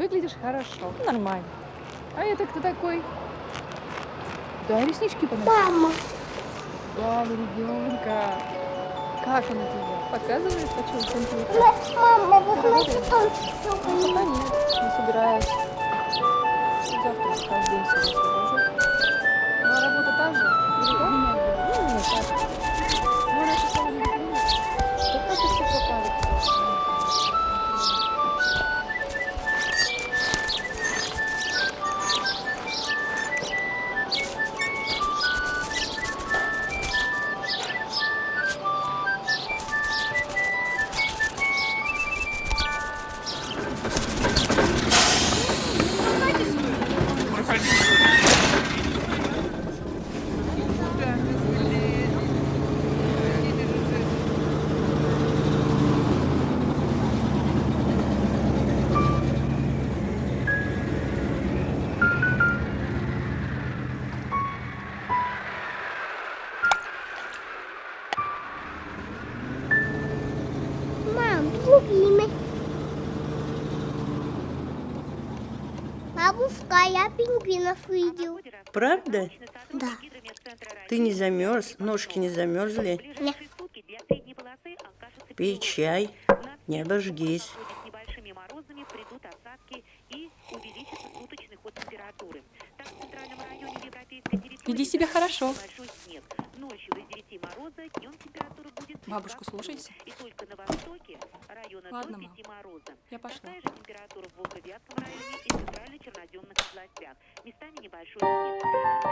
выглядишь хорошо, нормально. А это кто такой? Да, реснички понравились. Мама. Слава ребенка. Как она тебе? Показывает, почему конкретно? Мама, вы знаете, что он сегодня? Пока нет, не собираюсь. Завтра скажу, день сегодня продолжу. Но работа та же? Или у меня? Ну, не так. Мы наши с вами не любим. Да как это все попали? Бабушка, я пингвинов видел. Правда? Да. Ты не замерз? Ножки не замерзли? Нет. Пей чай, не обожгись. Веди себя хорошо. Бабушку слушайся. Ладно, мам, я пошла. Такая же температура в Волго-Вятском районе и в центрально-черноземных областях. Местами небольшой снег.